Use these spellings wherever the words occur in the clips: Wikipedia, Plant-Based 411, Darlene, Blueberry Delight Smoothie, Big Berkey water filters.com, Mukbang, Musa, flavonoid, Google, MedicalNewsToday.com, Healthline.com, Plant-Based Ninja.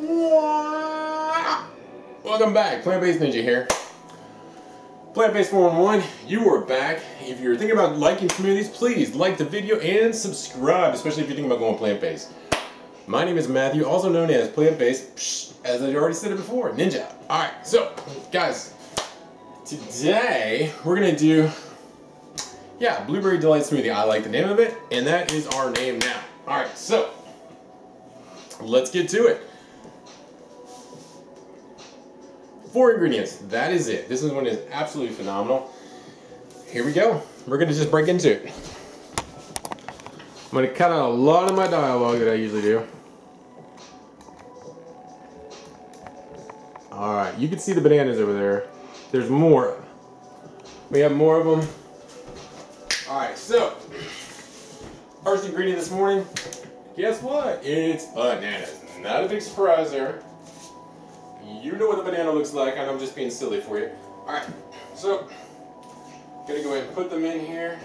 Welcome back, Plant-Based Ninja here. Plant-Based 411, you are back. If you're thinking about liking smoothies, please like the video and subscribe, especially if you're thinking about going plant-based. My name is Matthew, also known as Plant-Based, as I already said it before, Ninja. Alright, so, guys, today we're gonna do, Blueberry Delight Smoothie. I like the name of it, and that is our name now. Alright, so, let's get to it. 4 ingredients, that is it. This one is absolutely phenomenal. Here we go. We're gonna just break into it. I'm gonna cut out a lot of my dialogue that I usually do. All right, you can see the bananas over there. There's more. We have more of them. All right, so first ingredient this morning, guess what? It's bananas. Not a big surprise there. You know what the banana looks like, and I'm just being silly for you. All right, so I'm gonna go ahead and put them in here.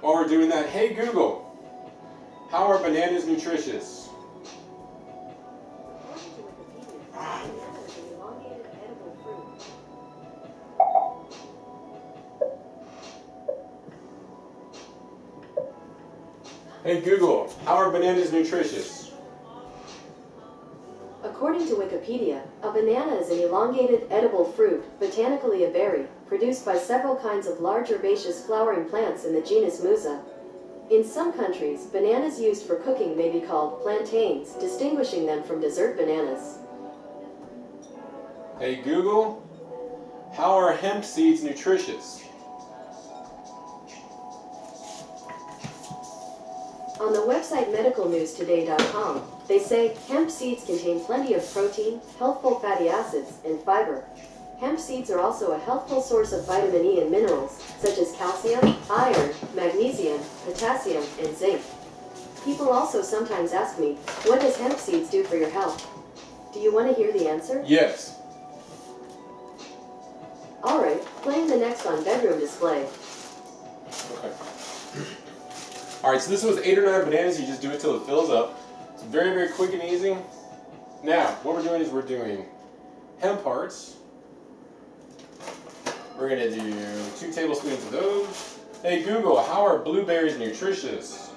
While we're doing that, hey Google, how are bananas nutritious? Hey Google, how are bananas nutritious? According to Wikipedia, a banana is an elongated, edible fruit, botanically a berry, produced by several kinds of large herbaceous flowering plants in the genus Musa. In some countries, bananas used for cooking may be called plantains, distinguishing them from dessert bananas. Hey Google, how are hemp seeds nutritious? On the website MedicalNewsToday.com, they say hemp seeds contain plenty of protein, healthful fatty acids, and fiber. Hemp seeds are also a healthful source of vitamin E and minerals, such as calcium, iron, magnesium, potassium, and zinc. People also sometimes ask me, what does hemp seeds do for your health? Do you want to hear the answer? Yes. Alright, playing the next on bedroom display. Okay. Alright, so this was 8 or 9 bananas. You just do it till it fills up. It's very, very quick and easy. Now, what we're doing is we're doing hemp hearts. We're going to do 2 tablespoons of those. Hey Google, how are blueberries nutritious?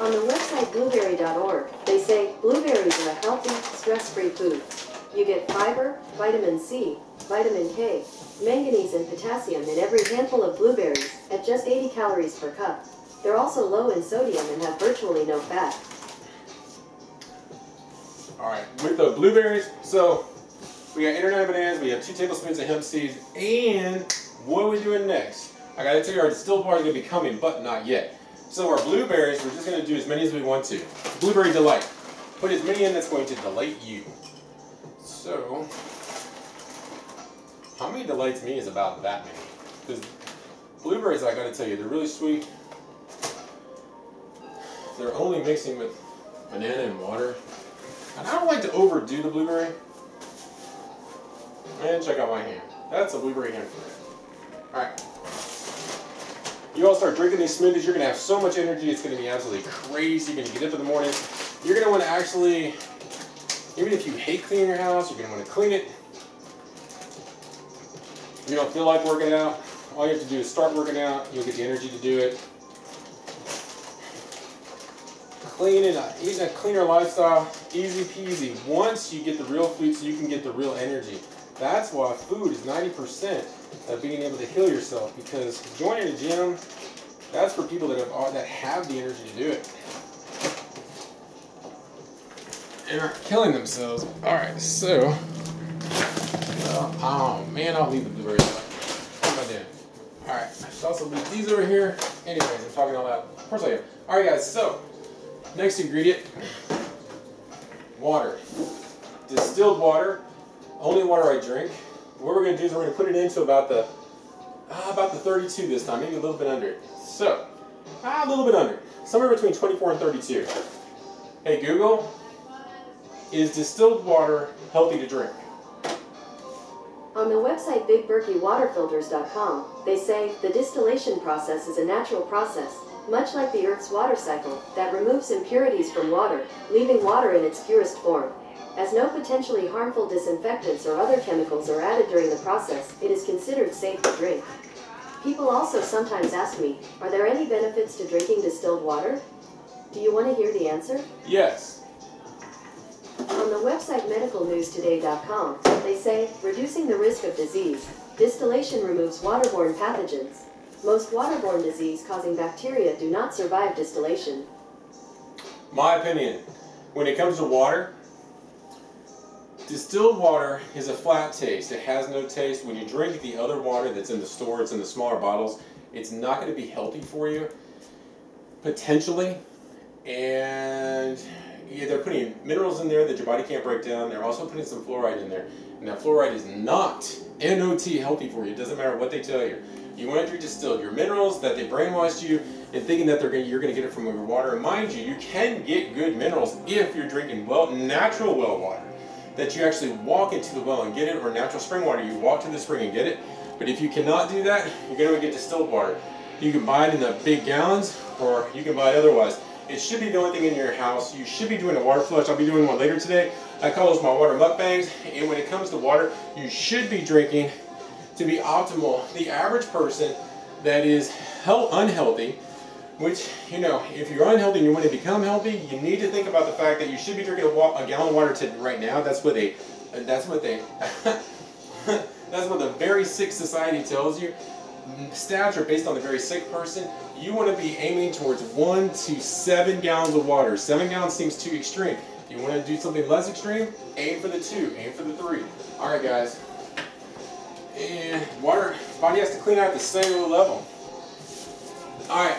On the website blueberry.org, they say blueberries are a healthy, stress-free food. You get fiber, vitamin C, vitamin K, manganese and potassium in every handful of blueberries at just 80 calories per cup. They're also low in sodium and have virtually no fat. Alright, with the blueberries, so we got 8 or 9 bananas, we have 2 tablespoons of hemp seeds, and what are we doing next? I gotta tell you, our distilled bar is gonna be coming, but not yet. So our blueberries, we're just gonna do as many as we want to. Blueberry delight. Put as many in that's going to delight you. So, how many delights me is about that many. Because blueberries, I gotta tell you, they're really sweet. They're only mixing with banana and water. And I don't like to overdo the blueberry. And check out my hand. That's a blueberry hand for me. Alright. You all start drinking these smoothies, you're gonna have so much energy, it's gonna be absolutely crazy. You're gonna get up in the morning. You're gonna wanna actually, even if you hate cleaning your house, you're going to want to clean it. If you don't feel like working out, all you have to do is start working out. You'll get the energy to do it. Cleaning, eating a cleaner lifestyle, easy peasy. Once you get the real food, so you can get the real energy. That's why food is 90% of being able to heal yourself. Because joining a gym, that's for people that have the energy to do it. And are killing themselves. Alright, so oh man, I'll leave the blueberries alone. What am I doing? Alright, I should also leave these over here. Anyways, I'm talking all out. Of course I am. Alright guys, so next ingredient, water. Distilled water. Only water I drink. What we're gonna do is we're gonna put it into about the 32 this time, maybe a little bit under it. So a little bit under. Somewhere between 24 and 32. Hey Google. Is distilled water healthy to drink? On the website Big Berkey water filters.com, they say the distillation process is a natural process, much like the Earth's water cycle, that removes impurities from water, leaving water in its purest form. As no potentially harmful disinfectants or other chemicals are added during the process, it is considered safe to drink. People also sometimes ask me, are there any benefits to drinking distilled water? Do you want to hear the answer? Yes. On the website MedicalNewsToday.com, they say, reducing the risk of disease, distillation removes waterborne pathogens. Most waterborne disease-causing bacteria do not survive distillation. My opinion, when it comes to water, distilled water is a flat taste. It has no taste. When you drink the other water that's in the store, it's in the smaller bottles, it's not going to be healthy for you, potentially. And yeah, they're putting minerals in there that your body can't break down. They're also putting some fluoride in there. And that fluoride is not N-O-T healthy for you. It doesn't matter what they tell you. You want to drink distilled. Your minerals that they brainwashed you and thinking that you're going to get it from your water. And mind you, you can get good minerals if you're drinking natural well water. That you actually walk into the well and get it, or natural spring water. You walk to the spring and get it. But if you cannot do that, you're going to get distilled water. You can buy it in the big gallons, or you can buy it otherwise. It should be the only thing in your house. You should be doing a water flush. I'll be doing one later today. I call those my water mukbangs. And when it comes to water, you should be drinking to be optimal. The average person that is unhealthy, which, you know, if you're unhealthy and you want to become healthy, you need to think about the fact that you should be drinking a gallon of water right now. That's what the very sick society tells you. Stats are based on the very sick person. You want to be aiming towards 1 to 7 gallons of water. 7 gallons seems too extreme. If you want to do something less extreme, aim for the 2, aim for the 3. All right, guys. And water, body has to clean out at the cellular level. All right,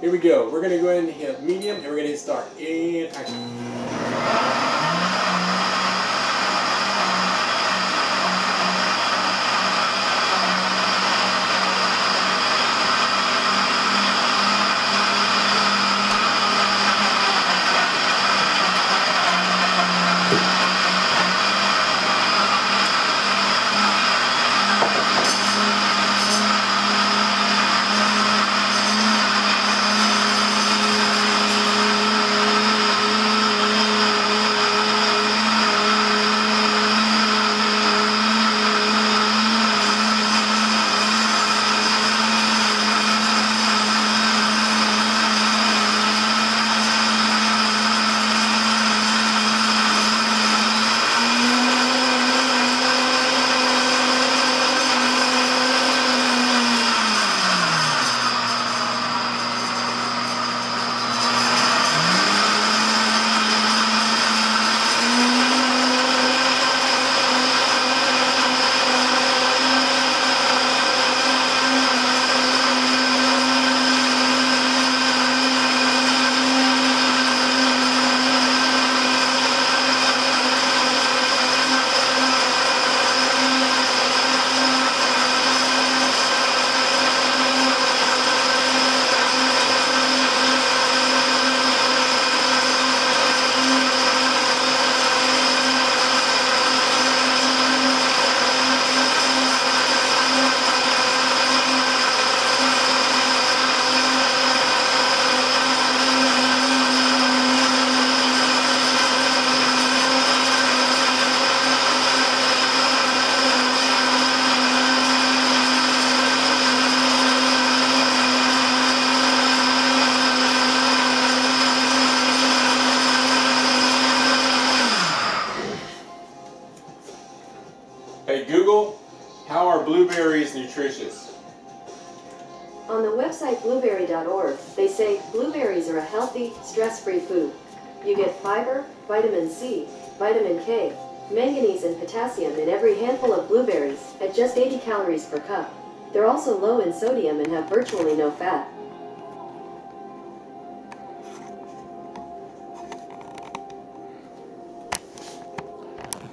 here we go. We're going to go ahead and hit medium, and we're going to hit start. And action. Hey Google, how are blueberries nutritious? On the website blueberry.org, they say blueberries are a healthy, stress-free food. You get fiber, vitamin C, vitamin K, manganese and potassium in every handful of blueberries at just 80 calories per cup. They're also low in sodium and have virtually no fat.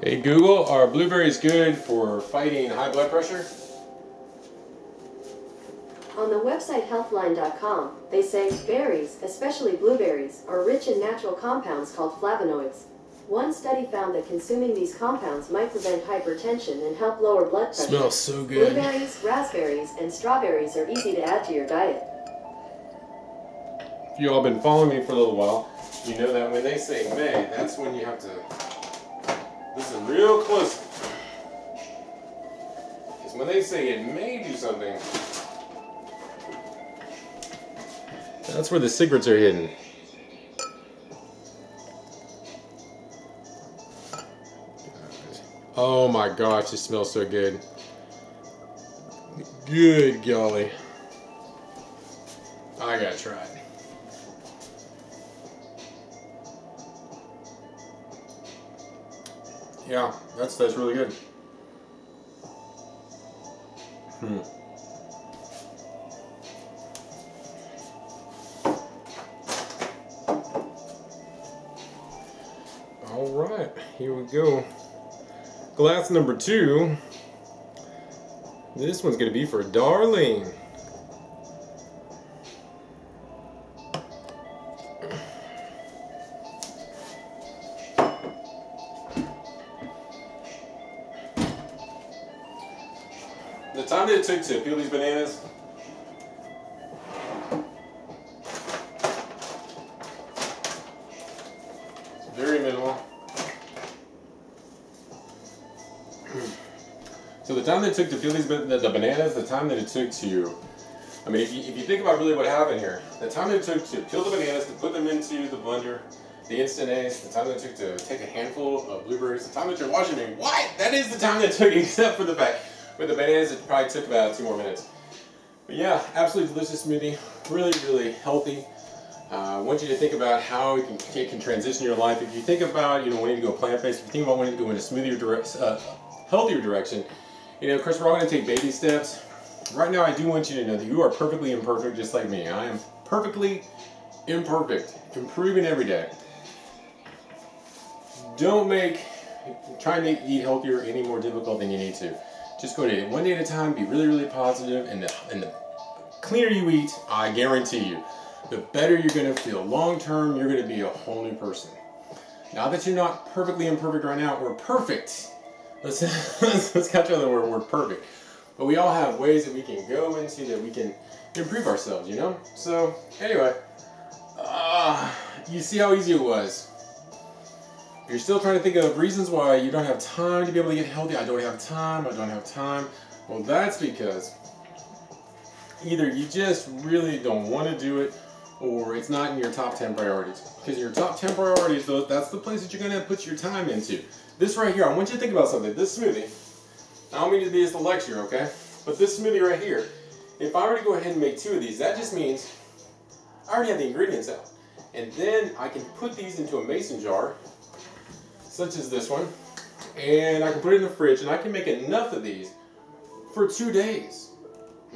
Hey Google, are blueberries good for fighting high blood pressure? On the website Healthline.com, they say berries, especially blueberries, are rich in natural compounds called flavonoids. One study found that consuming these compounds might prevent hypertension and help lower blood pressure. Smells so good. Blueberries, raspberries, and strawberries are easy to add to your diet. if you all been following me for a little while, you know that when they say May, that's when you have to listen real close. Because when they say it may do something, that's where the secrets are hidden. Oh my gosh, it smells so good. Good golly. I gotta try it. Yeah, that's really good. All right, here we go. Glass number two. This one's gonna be for Darlene. The time that it took to peel these bananas, it's very minimal. So the time that it took to peel these the bananas, the time that it took to, I mean, if you think about really what happened here, the time that it took to peel the bananas, to put them into the blender, the Instant Ace, the time that it took to take a handful of blueberries, the time that you're washing them, what? That is the time that it took, except for the fact. With the bananas, it probably took about 2 more minutes. But yeah, absolutely delicious smoothie. Really, really healthy. I want you to think about how it can transition your life. If you think about, you know, wanting to go plant-based, if you think about wanting to go in a smoothier direction, healthier direction, you know, of course, we're all going to take baby steps. Right now, I do want you to know that you are perfectly imperfect, just like me. I am perfectly imperfect, improving every day. Try to eat healthier any more difficult than you need to. Just go to it one day at a time, be really, really positive, and the cleaner you eat, I guarantee you, the better you're gonna feel. Long term, you're gonna be a whole new person. Now that you're not perfectly imperfect right now, we're perfect. Let's catch on the word, we're perfect. But we all have ways that we can go into that we can improve ourselves, you know? So, anyway, you see how easy it was. You're still trying to think of reasons why you don't have time to be able to get healthy. I don't have time. Well, that's because either you just really don't want to do it, or it's not in your top 10 priorities. Because your top 10 priorities, that's the place that you're going to put your time into. This right here, I want you to think about something. This smoothie, I don't mean to be just a lecture, okay? But this smoothie right here, if I were to go ahead and make 2 of these, that just means I already have the ingredients out. And then I can put these into a mason jar, such as this one, and I can put it in the fridge, and I can make enough of these for 2 days,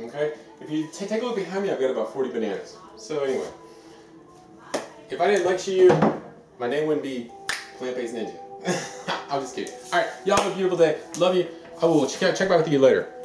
okay? If you take a look behind me, I've got about 40 bananas. So anyway, if I didn't lecture you, my name wouldn't be Plant-Based Ninja. I'm just kidding. All right, y'all have a beautiful day. Love you. I will check back with you later.